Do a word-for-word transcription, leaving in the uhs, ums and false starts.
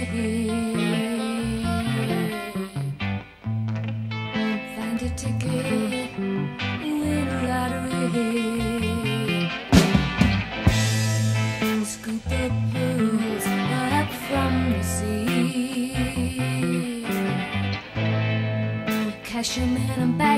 Find a ticket, win a lottery, scoop up pearls up from the sea, cash 'em in a bag.